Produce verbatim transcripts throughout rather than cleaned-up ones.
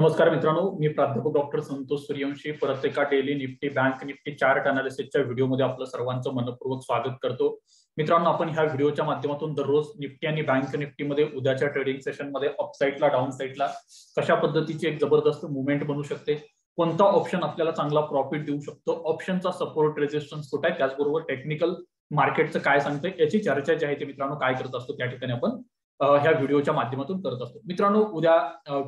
नमस्कार मित्रांनो, मी प्राध्यापक डॉक्टर संतोष सूर्यवंशी परत एका daily Nifty bank Nifty chart अनालिसिसच्या व्हिडिओमध्ये आपलं सर्वांचं मनपूर्वक स्वागत करतो। मित्रांनो, आपण ह्या व्हिडिओच्या माध्यमातून दररोज निफ्टी आणि बँक निफ्टीमध्ये उद्याच्या ट्रेडिंग सेशन मध्ये अपसाइडला डाउन साइडला कशा पद्धतीची एक जबरदस्त मूव्हमेंट बनू शकते, कोणता ऑप्शन आपल्याला चांगला प्रॉफिट देऊ शकतो, ऑप्शनचा सपोर्ट रेजिस्टन्स कुठे आहे, त्याचबरोबर टेक्निकल मार्केटचं काय सांगते, याची चर्चा जी आहे ती मित्रांनो काय करत असतो त्या ठिकाणी आपण ह्या व्हिडिओच्या माध्यमातून करत असतो। मित्रांनो, उद्या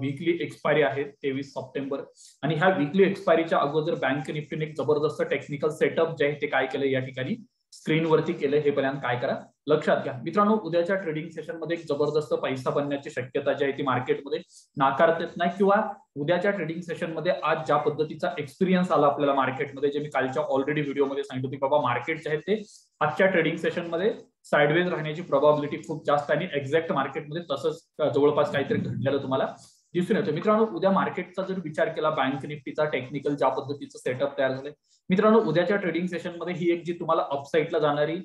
वीकली एक्सपायरी आहे तेवीस सप्टेंबर आणि ह्या वीकली एक्सपायरीच्या अगोदर बँक निफ्टीने एक जबरदस्त टेक्निकल सेटअप जे आहे ते काय केलं या ठिकाणी स्क्रीनवरती केलं, हे पर्यंत काय करा लक्षात घ्या। मित्रांनो, उद्याच्या ट्रेडिंग सेशन मध्ये एक जबरदस्त पैसा बनण्याची शक्यता जी आहे ती मार्केटमध्ये नाकारता येत नाही, किंवा उद्याच्या ट्रेडिंग सेशन मध्ये आज ज्या पद्धतीचा एक्सपिरियन्स आला आपल्याला मार्केटमध्ये, जे मी कालच्या ऑलरेडी व्हिडिओमध्ये सांगितलं की बाबा मार्केट जे आहे ते आजच्या ट्रेडिंग सेशन मध्ये साइडवेज राहण्याची प्रोबॅबिलिटी खूप जास्त आणि एक्झॅक्ट मार्केटमध्ये तसंच जवळपास काहीतरी घडलेलं तुम्हाला दिसून येतं। मित्रांनो, उद्या मार्केटचा जर विचार केला, बँक निफ्टीचा टेक्निकल ज्या पद्धतीचं सेटअप तयार झालंय मित्रांनो, उद्याच्या ट्रेडिंग सेशन मध्ये ही एक जी तुम्हाला अपसाइडला जाणारी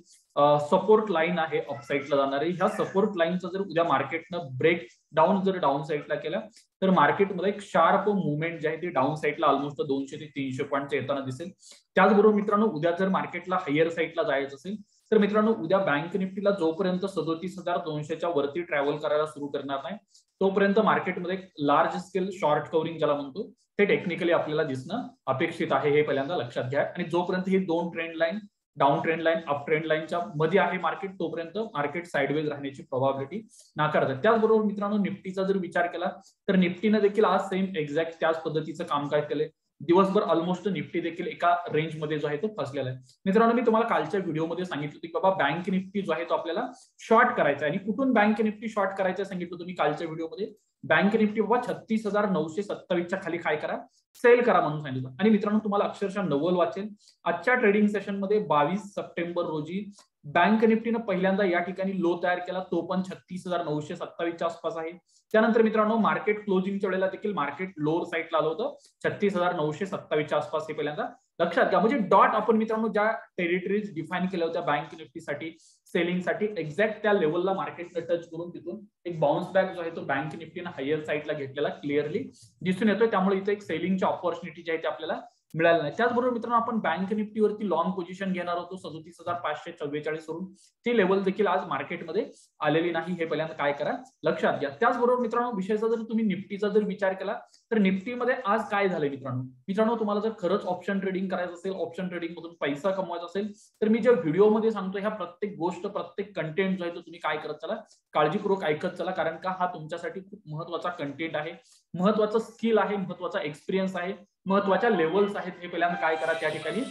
सपोर्ट लाईन आहे, अपसाइडला जाणारी ह्या सपोर्ट लाईनचा जर उद्या मार्केटनं ब्रेक डाऊन जर डाऊन साइडला केला तर मार्केटमध्ये एक शार्प मुवमेंट जे आहे ते डाऊन साइडला ऑलमोस्ट दोनशे ते तीनशे पॉईंटच्या येताना दिसेल। त्याचबरोबर मित्रांनो, उद्या जर मार्केटला हायर साइडला जायचं असेल तर मित्रांनो, उद्या बँक निफ्टीला जोपर्यंत सदोतीस हजार दोनशेच्या वरती ट्रॅव्हल करायला सुरू करणार नाही तोपर्यंत मार्केटमध्ये लार्ज स्केल शॉर्ट कव्हरिंग ज्याला म्हणतो ते टेक्निकली आपल्याला दिसणं अपेक्षित आहे, हे पहिल्यांदा लक्षात घ्या। आणि जोपर्यंत ही दोन trend line down trend line up trend लाईनच्या मध्ये आहे मार्केट, तोपर्यंत मार्केट साइडवेज राहण्याची प्रोबॅबिलिटी नाकारतात। त्याचबरोबर मित्रांनो, निफ्टीचा जर विचार केला तर निफ्टीने देखील आज सेम एक्झॅक्ट त्याच पद्धतीचं कामकाज केलंय। दिवसभर ऑलमोस्ट निफ्टी देखील एका रेंजमध्ये जो आहे तो फसलेला आहे। मित्रांनो, मी तुम्हाला कालच्या व्हिडिओमध्ये सांगितलं की बाबा बँक निफ्टी जो आहे तो आपल्याला शॉर्ट करायचा आहे, आणि कुठून बँक निफ्टी शॉर्ट करायचं सांगितलं तुम्ही कालच्या व्हिडिओमध्ये। बँक निफ्टी बाबा छत्तीस हजार नऊशे सत्तावीसच्या खाली काय करा सेल करा म्हणून सांगितलं, आणि मित्रांनो तुम्हाला अक्षरशः नवल वाचेल आजच्या ट्रेडिंग सेशनमध्ये बावीस सप्टेंबर रोजी बँक निफ्टीनं पहिल्यांदा या ठिकाणी लो तयार केला, तो पण छत्तीस हजार नऊशे सत्तावीसच्या आसपास आहे। त्यानंतर मित्रांनो, मार्केट क्लोजिंगच्या वेळेला देखील मार्केट लोअर साईडला आलं होतं छत्तीस हजार नऊशे सत्तावीसच्या आसपास, हे पहिल्यांदा लक्षात घ्या। म्हणजे डॉट आपण मित्रांनो ज्या टेरिटरीज डिफाईन केल्या होत्या बँक निफ्टीसाठी सेलिंगसाठी एक्झॅक्ट त्या लेव्हलला मार्केट टच करून तिथून एक बाउन्स बॅक जो आहे तो बँक निफ्टीनं हायर साईडला घेतलेला क्लिअरली दिसून येतोय, त्यामुळे इथे एक सेलिंगची ऑपॉर्च्युनिटी जी आहे ती आपल्याला मिळालं नाही। त्याचबरोबर मित्रांनो, आपण बँक निफ्टीवरती लॉंग पोझिशन घेणार होतो सदोतीस हजार पाचशे चव्वेचाळीस वरून, ती लेवल देखील आज मार्केटमध्ये आलेली नाही, हे पहिल्यांदा काय करा लक्षात घ्या। त्याचबरोबर मित्रांनो, विशेषतः जर तुम्ही निफ्टीचा जर विचार केला तर निफ्टीमध्ये आज काय झालंय मित्रांनो, मित्रांनो तुम्हाला जर खरंच ऑप्शन ट्रेडिंग करायचं असेल, ऑप्शन ट्रेडिंग मधून पैसा कमवायचा असेल तर मी ज्या व्हिडिओमध्ये सांगतो ह्या प्रत्येक गोष्ट प्रत्येक कंटेंट जो आहे तो तुम्ही काय करत चला काळजीपूर्वक ऐकत चला, कारण का हा तुमच्यासाठी खूप महत्वाचा कंटेंट आहे, महत्वाचं स्किल आहे, महत्वाचा एक्सपिरियन्स आहे, महत्वाच्या लेवल्स आहेत, हे पहिल्यांदा काय करा त्या ठिकाणी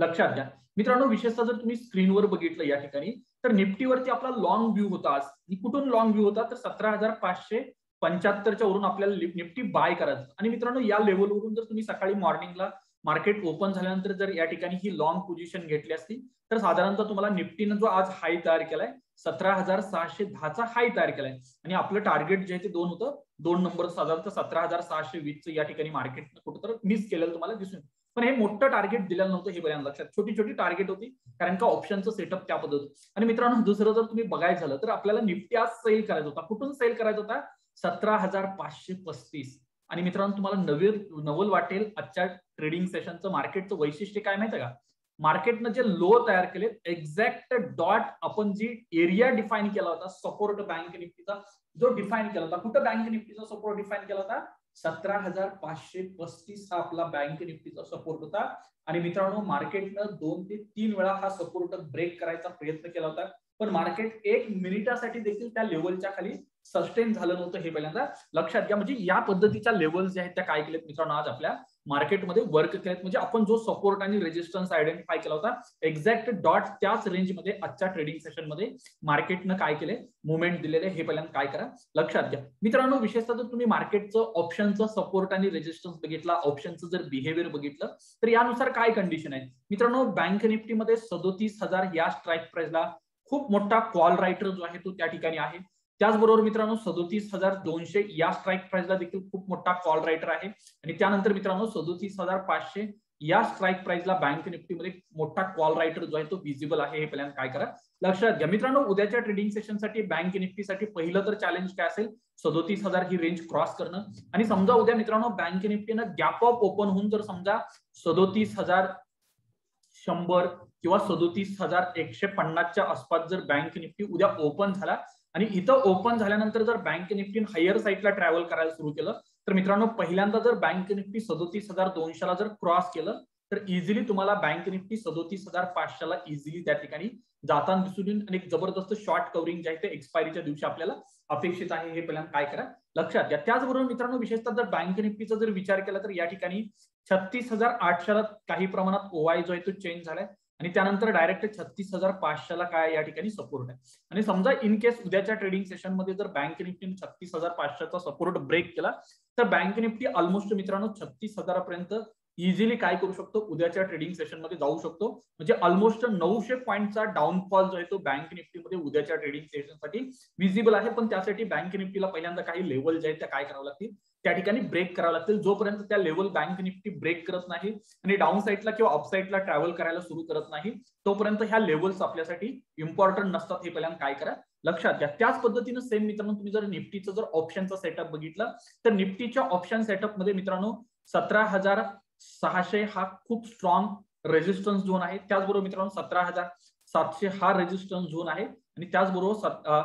लक्षात घ्या। मित्रांनो, विशेषतः जर तुम्ही स्क्रीनवर बघितलं या ठिकाणी तर निफ्टीवरती आपला लॉंग व्ह्यू होता आज, कुठून लॉंग व्ह्यू होता तर सतरा हजार पाचशे पंच्याहत्तरच्या वरून आपल्याला निफ्टी बाय करायचं, आणि मित्रांनो या लेवलवरून जर तुम्ही सकाळी मॉर्निंगला मार्केट ओपन झाल्यानंतर जर या ठिकाणी ही लॉंग पोझिशन घेतली असती तर साधारणतः तुम्हाला निफ्टीनं जो आज हाय तयार केलाय सतरा हजार सहाशे दहाचा हाय तयार केलाय, आणि आपलं टार्गेट जे आहे ते दोन होतं, दोन नंबर साधारणतः सतरा हजार सहाशे वीसचं या ठिकाणी मार्केट कुठंतर मिस केलेलं तुम्हाला दिसून, पण हे मोठं टार्गेट दिलेलं नव्हतं, हे बऱ्याच लक्षात, छोटी छोटी टार्गेट होती कारण का ऑप्शनचं सेटअप त्या पद्धतीत। आणि मित्रांनो, दुसरं जर तुम्ही बघायचं झालं तर आपल्याला निफ्टी आज सेल करायचा होता, कुठून सेल करायचा होता सतरा हजार पाचशे पस्तीस, आणि मित्रांनो तुम्हाला नवे नवल वाटेल आजच्या ट्रेडिंग सेशनचं मार्केटचं वैशिष्ट्य काय माहिती का, मार्केटनं जे लो तयार केले एक्झॅक्ट डॉट आपण जी एरिया डिफाईन केला होता सपोर्ट बँक निफ्टीचा जो डिफाईन केला होता, कुठं बँक निफ्टीचा सपोर्ट डिफाईन केला होता सतरा हजार पाचशे पस्तीस हा आपला बँक निफ्टीचा सपोर्ट होता, आणि मित्रांनो मार्केटनं दोन ते तीन वेळा हा सपोर्ट ब्रेक करायचा प्रयत्न केला होता, पण मार्केट एक मिनिटासाठी देखील त्या लेवलच्या खाली सस्टेन झालं नव्हतं, हे पहिल्यांदा लक्षात घ्या। म्हणजे या पद्धतीच्या लेव्हल्स ज्या आहेत त्या काय केलेत मित्रांनो आज आपल्या मार्केटमध्ये वर्क केलेत, म्हणजे आपण जो सपोर्ट आणि रेजिस्टन्स आयडेंटिफाय केला होता एक्झॅक्ट डॉट त्याच रेंजमध्ये आजच्या ट्रेडिंग सेशनमध्ये मार्केटनं काय केले मुवमेंट दिलेले, हे पहिल्यांदा काय करा लक्षात घ्या। मित्रांनो, विशेषतः जर तुम्ही मार्केटचं ऑप्शनचं सपोर्ट आणि रेजिस्टन्स बघितला, ऑप्शनचं जर बिहेव्हिअर बघितलं तर यानुसार काय कंडिशन आहे मित्रांनो, बँक निफ्टीमध्ये सदोतीस हजार या स्ट्राईक प्राइसला खूप मोठा कॉल रायटर जो आहे तो त्या ठिकाणी आहे। त्याचबरोबर मित्रांनो, सदोतीस हजार दोनशे या स्ट्राईक प्राइसला देखील खूप मोठा कॉल रायटर आहे, आणि त्यानंतर मित्रांनो सदोतीस हजार पाचशे या स्ट्राईक प्राइसला बँक निफ्टीमध्ये मोठा कॉल रायटर जो आहे तो विजिबल आहे, हे पहिल्यांदा काय करा लक्षात घ्या मित्रांनो, उद्याच्या ट्रेडिंग सेशनसाठी बँक निफ्टीसाठी पहिलं तर चॅलेंज काय असेल, सदोतीस हजार ही रेंज क्रॉस करणं. आणि समजा उद्या मित्रांनो बँक निफ्टीनं गॅप अप ओपन होऊन जर समजा सदोतीस हजार शंभर किंवा सदोतीस हजार एकशे पन्नासच्या आसपास जर बँक निफ्टी उद्या ओपन झाला आणि इथं ओपन झाल्यानंतर जर बँक निफ्टीन हायर साईडला ट्रॅव्हल करायला सुरू केलं तर मित्रांनो पहिल्यांदा जर बँक निफ्टी सदोतीस हजार दोनशेला जर क्रॉस केलं तर इझिली तुम्हाला बँक निफ्टी सदोतीस हजार पाचशेला इझिली त्या ठिकाणी जाताना दिसून येईल. आणि एक जबरदस्त शॉर्ट कव्हरिंग जे आहे ते एक्सपायरीच्या दिवशी आपल्याला अपेक्षित आहे, हे पहिल्यांदा काय करा लक्षात घ्या. त्याचबरोबर मित्रांनो विशेषतः जर बँक निफ्टीचा जर विचार केला तर या ठिकाणी छत्तीस हजार आठशेला काही प्रमाणात ओवाय जो आहे तो चेंज झालाय आणि त्यानंतर डायरेक्ट छत्तीस हजार पाचशेला काय या ठिकाणी सपोर्ट आहे. आणि समजा इन केस उद्याच्या ट्रेडिंग सेशन मध्ये जर बँक निफ्टीने छत्तीस हजार पाचशेचा सपोर्ट ब्रेक केला तर बँक निफ्टी ऑलमोस्ट मित्रांनो छत्तीस हजारापर्यंत इझिली काय करू शकतो उद्याच्या ट्रेडिंग सेशन मध्ये जाऊ शकतो. म्हणजे ऑलमोस्ट नऊशे पॉईंटचा डाऊनफॉल जो आहे तो बँक निफ्टीमध्ये उद्याच्या ट्रेडिंग सेशनसाठी विजिबल आहे. पण त्यासाठी बँक निफ्टीला पहिल्यांदा काही लेवल जे आहेत त्या काय करावं लागतील, त्या ठिकाणी ब्रेक करावं लागतील. जोपर्यंत त्या लेवल बँक निफ्टी ब्रेक करत नाही आणि डाऊन साईडला किंवा अपसाईडला ट्रॅव्हल करायला सुरू करत नाही तोपर्यंत ह्या लेवल्स आपल्यासाठी इम्पॉर्टंट नसतात, हे पहिल्यांदा काय करा लक्षात घ्या. त्याच पद्धतीनं सेम मित्रांनो तुम्ही जर निफ्टीचं जर ऑप्शनचा सेटअप बघितलं तर निफ्टीच्या ऑप्शन सेटअपमध्ये मित्रांनो सतरा हजार सहाशे हा खूप स्ट्रॉंग रेजिस्टन्स झोन आहे. त्याचबरोबर मित्रांनो सतरा हजार सातशे हा रेजिस्टन्स झोन आहे आणि त्याचबरोबर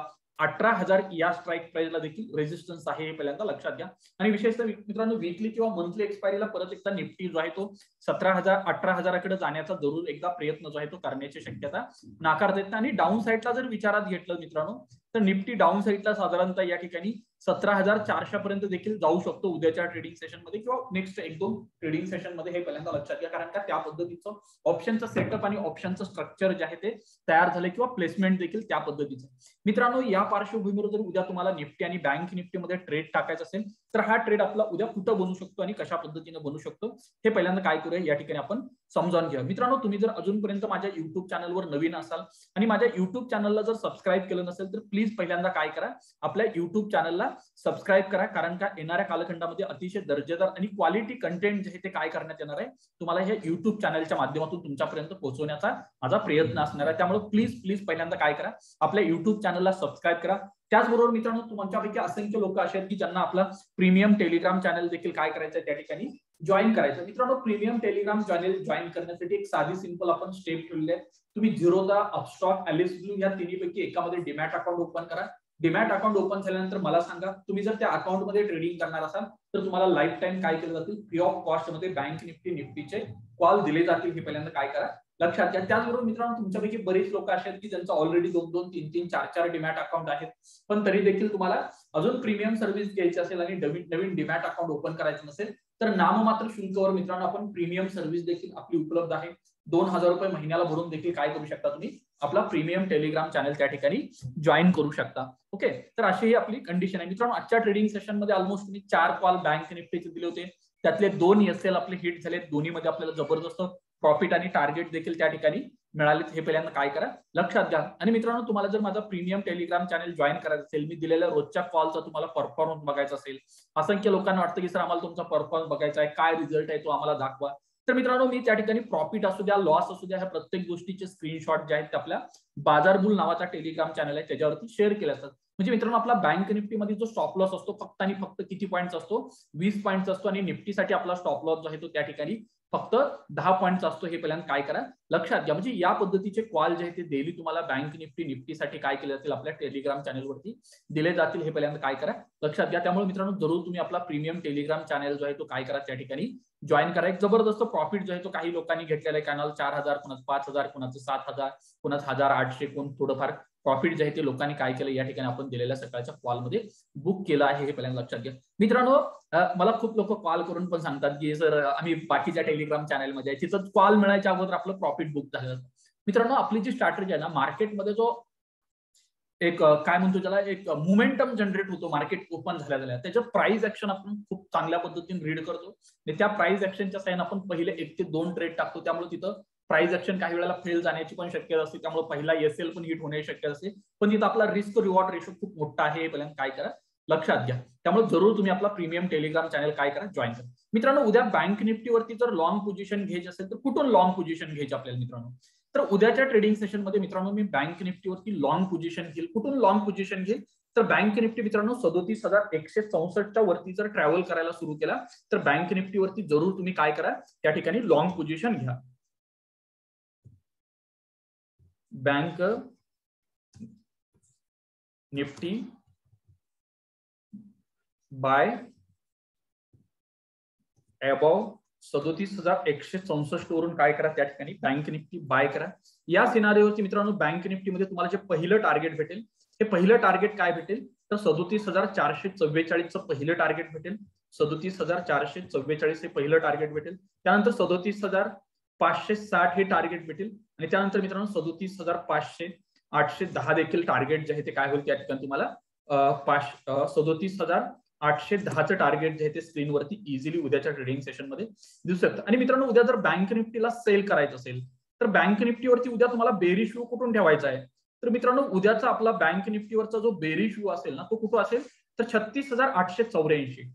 अठरा हजार या स्ट्राईक प्राइसला देखील रेजिस्टन्स आहे, हे पहिल्यांदा लक्षात घ्या. आणि विशेषतः मित्रांनो वीकली किंवा मंथली एक्सपायरीला परत एकदा निफ्टी जो आहे तो सतरा हजार अठरा हजाराकडे जाण्याचा जरूर एकदा प्रयत्न जो आहे तो करण्याची शक्यता नाकारता येत नाही. आणि डाऊन साईडला जर विचारात घेतलं मित्रांनो तर निफ्टी डाऊन साईडला साधारणतः या ठिकाणी सतरा हजार चारशे पर्यंत देखील जाऊ शकतो उद्याच्या ट्रेडिंग सेशन मध्ये किंवा नेक्स्ट एक दोन ट्रेडिंग सेशन मध्ये, हे पहिल्यांदा लक्षात घ्या. कारण का त्या पद्धतीचं ऑप्शनचं सेटअप आणि ऑप्शनचं स्ट्रक्चर जे आहे ते तयार झाले किंवा प्लेसमेंट देखील त्या पद्धतीचं. मित्रांनो या पार्श्वभूमीवर जर उद्या तुम्हाला निफ्टी आणि बँक निफ्टीमध्ये ट्रेड टाकायचा असेल तर हा ट्रेड आपला उद्या कुठं बनू शकतो आणि कशा पद्धतीने बनू शकतो हे पहिल्यांदा काय करूया या ठिकाणी आपण समजावून घ्या. मित्रांनो तुम्ही जर अजूनपर्यंत माझ्या युट्यूब चॅनलवर नवीन असाल आणि माझ्या युट्यूब चॅनलला जर सबस्क्राईब केलं नसेल तर प्लीज पहिल्यांदा काय करा आपल्या युट्यूब चॅनलला सबस्क्राईब करा. कारण का येणाऱ्या कालखंडामध्ये अतिशय दर्जेदार आणि क्वालिटी कंटेंट जे आहे ते काय करण्यात येणार आहे तुम्हाला ह्या युट्यूब चॅनलच्या माध्यमातून तुमच्यापर्यंत पोहोचवण्याचा माझा प्रयत्न असणार आहे. त्यामुळे प्लीज प्लीज पहिल्यांदा काय करा आपल्या युट्यूब चॅनलला सबस्क्राईब करा. त्याचबरोबर मित्रांनो तुमच्यापैकी असंख्य लोक असे आहेत की ज्यांना आपला प्रीमियम टेलिग्राम चॅनल देखील काय करायचं त्या ठिकाणी जॉईन करायचं. मित्रांनो प्रीमियम टेलिग्राम चॅनल जॉईन करण्यासाठी एक साधी सिंपल आपण स्टेप ठेवली आहे. तुम्ही झिरोदा अपस्टॉक एलिस ब्लू या तिन्हीपैकी एकामध्ये डिमॅट अकाउंट ओपन करा. डिमॅट अकाउंट ओपन झाल्यानंतर मला सांगा, तुम्ही जर त्या अकाउंटमध्ये ट्रेडिंग करणार असाल तर तुम्हाला लाईफ टाईम काय केलं जातील फ्री ऑफ कॉस्ट मध्ये बँक निफ्टी निफ्टीचे कॉल दिले जातील, हे पहिल्यांदा काय करा लक्षात घ्या. त्याचबरोबर मित्रांनो तुमच्यापैकी बरेच लोक असे आहेत की ज्यांचं ऑलरेडी दोन दोन तीन तीन चार चार डिमॅट अकाउंट आहेत पण तरी देखील तुम्हाला अजून प्रीमियम सर्व्हिस घ्यायची असेल आणि नवीन नवीन डिमॅट अकाउंट ओपन करायचं नसेल तर नाममात्र शुल्कावर मित्रांनो आपण प्रीमियम सर्व्हिस देखील आपली उपलब्ध आहे. दोन हजार रुपये महिन्याला भरून देखील काय करू शकता तुम्ही आपला प्रीमियम टेलिग्राम चॅनल त्या ठिकाणी जॉईन करू शकता. ओके, तर अशी ही आपली कंडिशन आहे. मित्रांनो आजच्या ट्रेडिंग सेशन मध्ये ऑलमोस्ट मी चार कॉल बँक निफ्टीचे दिले होते, त्यातले दोन एसएल आपले हिट झाले. दोन्हीमध्ये आपल्याला जबरदस्त प्रॉफिट आणि टार्गेट देखील त्या ठिकाणी मिळालेत, हे पहिल्यांदा काय करा लक्षात घ्या. आणि मित्रांनो तुम्हाला जर माझा प्रीमियम टेलिग्राम चॅनल जॉईन करायचं असेल, मी दिलेल्या रोजच्या कॉलचा तुम्हाला परफॉर्मन्स बघायचा असेल, असंख्य लोकांना वाटतं की सर आम्हाला तुमचा परफॉर्मन्स बघायचा आहे, काय रिझल्ट आहे तो आम्हाला दाखवा, तर मित्रांनो मी त्या ठिकाणी प्रॉफिट असू द्या लॉस असू द्या ह्या प्रत्येक गोष्टीचे स्क्रीनशॉट जे आहेत ते आपल्या बाजारबुल नावाचा टेलिग्राम चॅनल आहे त्याच्यावरती शेअर केले असतात. म्हणजे मित्रांनो आपला बँक निफ्टीमध्ये जो स्टॉप लॉस असतो फक्त आणि फक्त किती पॉईंटचा असतो, वीस पॉईंटचा असतो आणि निफ्टीसाठी आपला स्टॉप लॉस जो आहे तो त्या ठिकाणी फक्त दहा पॉईंटचा असतो, हे पहिल्यांदा काय करा लक्षात घ्या. म्हणजे या पद्धतीचे कॉल जे आहेत ते डेली तुम्हाला बँक निफ्टी निफ्टीसाठी काय केले जातील आपल्या टेलिग्राम चॅनलवरती दिले जातील, हे पहिल्यांदा काय करा लक्षात घ्या. त्यामुळे मित्रांनो जरूर तुम्ही आपला प्रीमियम टेलिग्राम चॅनल जो आहे तो काय करा त्या ठिकाणी जॉईन करा. एक जबरदस्त प्रॉफिट जो आहे तो काही लोकांनी घेतलेला आहे. कॅनल चार हजार कोणाचं पाच हजार कोणाचं सात हजार कोणाचं हजार आठशे कोण थोडंफार प्रॉफिट जे आहे ते लोकांनी काय केलं या ठिकाणी आपण दिलेल्या सकाळच्या कॉलमध्ये बुक केलं आहे, हे पहिल्यांदा लक्षात घ्या. मित्रांनो मला खूप लोक कॉल करून पण सांगतात की सर आम्ही बाकीच्या टेलिग्राम चॅनलमध्ये आहे तिथं कॉल मिळायच्या अगोदर आपलं प्रॉफिट बुक झालं जातं. मित्रांनो आपली जी स्ट्रॅटेजी आहे ना मार्केटमध्ये जो एक काय म्हणतो त्याला एक मोमेंटम जनरेट होतो मार्केट ओपन झाल्या झाल्या त्याच्या प्राइस ऍक्शन आपण खूप चांगल्या पद्धतीने रीड करतो आणि त्या प्राइस ऍक्शनच्या साईन आपण पहिले एक ते दोन ट्रेड टाकतो. त्यामुळे तिथं प्राइस ऍक्शन काही वेळेला फेल जाण्याची पण शक्यता असते, त्यामुळे पहिला एसएल पण हिट होण्याची शक्यता असते. पण तिथं आपला रिस्क रिवॉर्ड रेशो खूप मोठा आहे, पहिल्यांदा काय करा लक्षात घ्या. त्यामुळे जरूर तुम्ही आपला प्रीमियम टेलिग्राम चॅनल काय करा जॉईन करा. मित्रांनो उद्या बँक निफ्टीवरती जर लॉंग पोझिशन घ्यायची असेल तर कुठून लॉंग पोझिशन घ्यायची आपल्याला मित्रांनो, तर उद्याच्या ट्रेडिंग सेशन मध्ये मित्रांनो मी बँक निफ्टीवरती लॉंग पोझिशन घेईल. कुठून लॉंग पोझिशन घेईल तर बँक निफ्टी मित्रांनो सदोतीस हजार एकशे चौसष्टच्या वरती जर ट्रॅव्हल करायला सुरू केला तर बँक निफ्टीवरती जरूर तुम्ही काय करा त्या ठिकाणी लॉंग पोझिशन घ्या. बैंक निफ्टी बाय अबव सदोतीस हजार एकशे चौसष्ट वरून काय करा त्या ठिकाणी बैंक निफ्टी बाय करा. या सिनारियोवरती मित्रांनो बैंक निफ्टी मध्ये तुम्हाला जे पहिलं टार्गेट भेटेल हे पहिलं टार्गेट काय भेटेल तर सदोतीस हजार चारशे चव्वेचाळीसचं पहिलं टार्गेट भेटेल. सदोतीस हजार चारशे चव्वेचाळीस हे पहिलं टार्गेट भेटेल. त्यानंतर सदोतीस हजार पाचशे साठ हे टार्गेट भेटेल आणि त्यानंतर मित्रांनो सदोतीस हजार पाचशे आठशे दहा देखील टार्गेट जे आहे ते काय होईल त्या ठिकाणी तुम्हाला पाच सदोतीस हजार आठशे दहाचं टार्गेट जे आहे ते स्क्रीनवरती इझिली उद्याच्या ट्रेडिंग सेशन मध्ये दिसू शकतं. आणि मित्रांनो उद्या जर बँक निफ्टीला सेल करायचं असेल तर बँक निफ्टीवरती उद्या तुम्हाला बेरिश व्ह्यू कुठून ठेवायचा आहे तर मित्रांनो उद्याचा आपला बँक निफ्टीवरचा जो बेरिश व्ह्यू असेल ना तो कुठं असेल तर छत्तीस हजार आठशे चौऱ्याऐंशी.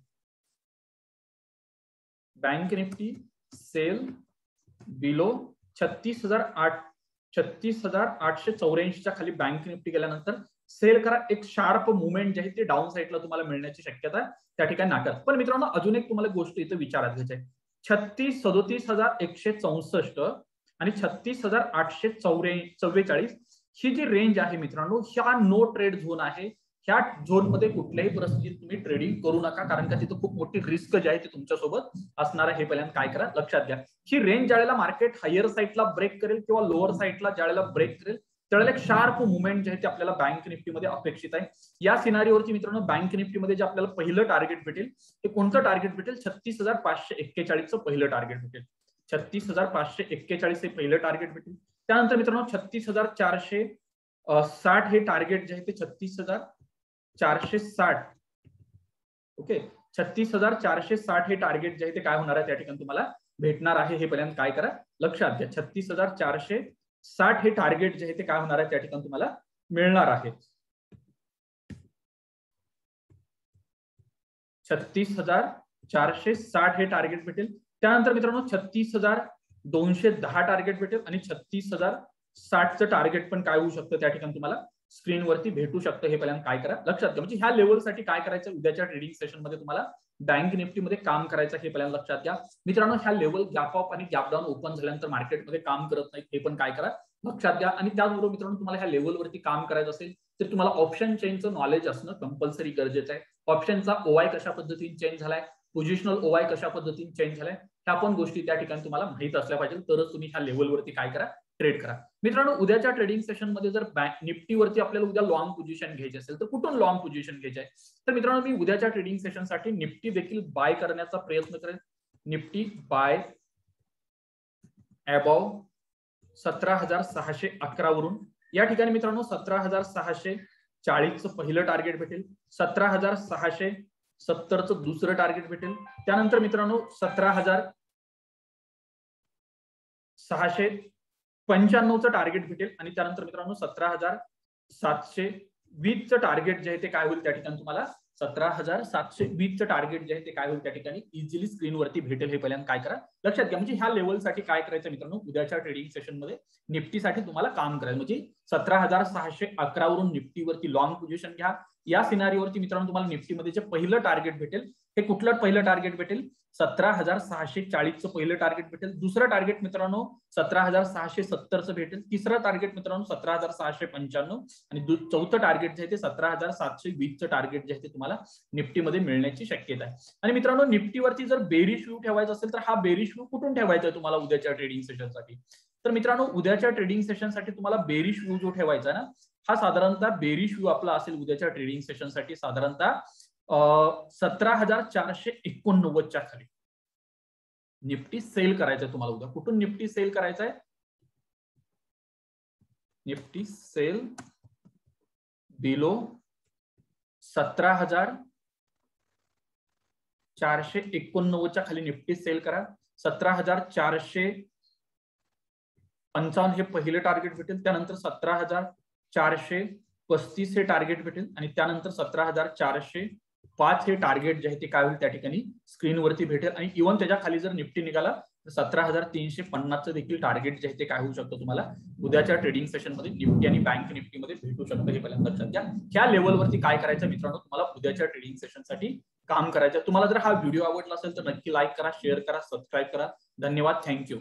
बँक निफ्टी सेल बिलो छत्तीस हजार आठ छत्तीस हजार आठशे चौऱ्याऐंशीच्या खाली बँक निफ्टी गेल्यानंतर सेल करा. एक शार्प मुवमेंट जे आहे ते डाऊन साईडला तुम्हाला मिळण्याची शक्यता त्या ठिकाणी नाकारत. पण मित्रांनो अजून एक तुम्हाला गोष्ट इथे विचारात घ्यायची आहे. छत्तीस सदोतीस हजार एकशे चौसष्ट आणि छत्तीस हजार आठशे चौऱ्या चव्वेचाळीस ही जी रेंज आहे मित्रांनो ह्या नो ट्रेड झोन आहे. ह्या झोनमध्ये कुठल्याही परिस्थितीत तुम्ही ट्रेडिंग करू नका कारण का तिथं खूप मोठी रिस्क जी आहे ती तुमच्यासोबत असणार आहे. हे पहिल्यांदा काय करा लक्षात घ्या. ही रेंज ज्यावेळेला मार्केट हायर साईडला ब्रेक करेल किंवा लोअर साईडला ज्यावेळेला ब्रेक करेल त्यावेळेला एक शार्प मुवमेंट जे आहे ते आपल्याला बँक निफ्टीमध्ये अपेक्षित आहे. या सिनारीवरती मित्रांनो बँक निफ्टीमध्ये जे आपल्याला पहिलं टार्गेट भेटेल ते कोणतं टार्गेट भेटेल छत्तीस हजार पाचशे एक्केचाळीसचं पहिलं टार्गेट भेटेल. छत्तीस हजार पाचशे एक्केचाळीस हे पहिलं टार्गेट भेटेल. त्यानंतर मित्रांनो छत्तीस हजार चारशे साठ हे टार्गेट जे आहे ते छत्तीस हजार चारशे साठ ओके छत्तीस हजार चारशे साठ हे टार्गेट जे आहे ते काय होणार आहे त्या ठिकाणी तुम्हाला भेटणार आहे. हे पहिल्यांदा काय करा लक्षात घ्या. छत्तीस हजार चारशे साठ हे टार्गेट जे आहे ते काय होणार आहे त्या ठिकाणी तुम्हाला मिळणार आहे. छत्तीस हजार चारशे साठ हे टार्गेट भेटेल. त्यानंतर मित्रांनो छत्तीस हजार दोनशे दहा टार्गेट भेटेल आणि छत्तीस हजार साठचं टार्गेट पण काय होऊ शकतं त्या ठिकाणी तुम्हाला स्क्रीनवरती भेटू शकतं. हे पहिल्यांदा काय करा लक्षात घ्या. म्हणजे ह्या लेवलसाठी काय करायचं उद्याच्या ट्रेडिंग सेशनमध्ये तुम्हाला बँक निफ्टीमध्ये काम करायचं. हे पहिल्यांदा लक्षात घ्या मित्रांनो. ह्या लेवल गॅप अप आणि गॅप डाऊन ओपन झाल्यानंतर मार्केटमध्ये काम करत नाही हे पण काय करा लक्षात घ्या. आणि त्याचबरोबर मित्रांनो तुम्हाला ह्या लेवलवरती काम करायचं असेल तर तुम्हाला ऑप्शन चेनचं नॉलेज असणं कंपल्सरी गरजेचं आहे. ऑप्शनचा ओआय कशा पद्धतीने चेंज झालाय पोझिशनल ओआय कशा पद्धतीने चेंज झालाय ह्या पण गोष्टी त्या ठिकाणी तुम्हाला माहित असल्या पाहिजे तरच तुम्ही ह्या लेवलवरती काय करा ट्रेड करा. मित्रांनो उद्याच्या ट्रेडिंग सेशन मध्ये जर बँक निफ्टीवरती आपल्याला उद्या लॉंग पोझिशन घ्यायची असेल तर कुठून लॉंग पोझिशन घ्यायची आहे तर मित्रांनो मी उद्याच्या ट्रेडिंग सेशनसाठी निफ्टी देखील बाय करण्याचा प्रयत्न करेन. निफ्टी बाय अबव सतरा हजार सहाशे अकरा वरून या ठिकाणी मित्रांनो सतरा हजार सहाशे चाळीसचं पहिलं टार्गेट भेटेल. सतरा हजार सहाशे सत्तरचं दुसरं टार्गेट भेटेल. त्यानंतर मित्रांनो सतरा हजार सहाशे पंच्याण्णवचं टार्गेट भेटेल आणि त्यानंतर मित्रांनो सतरा हजार सातशे वीसचं टार्गेट जे आहे ते काय होईल त्या ठिकाणी तुम्हाला सतरा हजार सातशे वीसचं टार्गेट जे आहे ते काय होईल त्या ठिकाणी इझिली स्क्रीनवरती भेटेल. हे पहिल्यांदा काय करा लक्षात घ्या. म्हणजे ह्या लेवलसाठी काय करायचं मित्रांनो उद्याच्या ट्रेडिंग सेशनमध्ये निफ्टीसाठी तुम्हाला काम करायचं म्हणजे सतरा हजार सहाशे अकरा वरून निफ्टीवरती लॉंग पोझिशन घ्या. या सिनारीवरती मित्रांनो तुम्हाला निफ्टीमध्ये जे पहिलं टार्गेट भेटेल हे कुठलं पहिलं टार्गेट भेटेल सतरा हजार सहाशे चाळीसचं पहिलं टार्गेट भेटेल. दुसरं टार्गेट मित्रांनो सतरा हजार सहाशे सत्तरचं भेटेल. तिसरं टार्गेट मित्रांनो सतरा हजार सहाशे पंच्याण्णव आणि चौथं टार्गेट जे आहे ते सतरा हजार सातशे वीसचं टार्गेट जे आहे ते तुम्हाला निफ्टीमध्ये मिळण्याची शक्यता आहे. आणि मित्रांनो निफ्टीवरती जर बेरिश व्ह्यू ठेवायचा असेल तर हा बेरिश व्ह्यू कुठून ठेवायचा आहे तुम्हाला उद्याच्या ट्रेडिंग सेशनसाठी तर मित्रांनो उद्याच्या ट्रेडिंग सेशनसाठी तुम्हाला बेरिश व्ह्यू जो ठेवायचा ना हा साधारणतः बेरिश व्ह्यू आपला असेल उद्याच्या ट्रेडिंग सेशनसाठी साधारणतः सतरा हजार चारशे एकोणनव्वदच्या खाली निफ्टी सेल करायचंय तुम्हाला उद्या. कुठून निफ्टी सेल करायचंय निफ्टी सेल बिलो सतरा हजार चारशे एकोणनव्वदच्या खाली निफ्टी सेल करा. सतरा हजार चारशे पंचावन्न हे पहिले टार्गेट भेटेल. त्यानंतर सतरा हजार चारशे पस्तीस हे टार्गेट भेटेल आणि त्यानंतर सतरा हजार चारशे पाच हे टार्गेट जे आहे ते काय होईल त्या ठिकाणी स्क्रीनवरती भेटेल. आणि इव्हन त्याच्या खाली जर निफ्टी निघाला सतरा हजार तीनशे पन्नासचं देखील टार्गेट जे ते काय होऊ शकतो तुम्हाला उद्याच्या ट्रेडिंग सेशन मध्ये निफ्टी आणि बँक निफ्टीमध्ये भेटू शकतं, हे पहिल्यांदा लक्षात घ्या। ह्या लेवलवरती काय करायचं मित्रांनो, तुम्हाला उद्याच्या ट्रेडिंग सेशनसाठी काम करायचं। तुम्हाला जर हा व्हिडिओ आवडला असेल तर नक्की लाईक करा, शेअर करा, सबस्क्राईब करा। धन्यवाद, थँक्यू।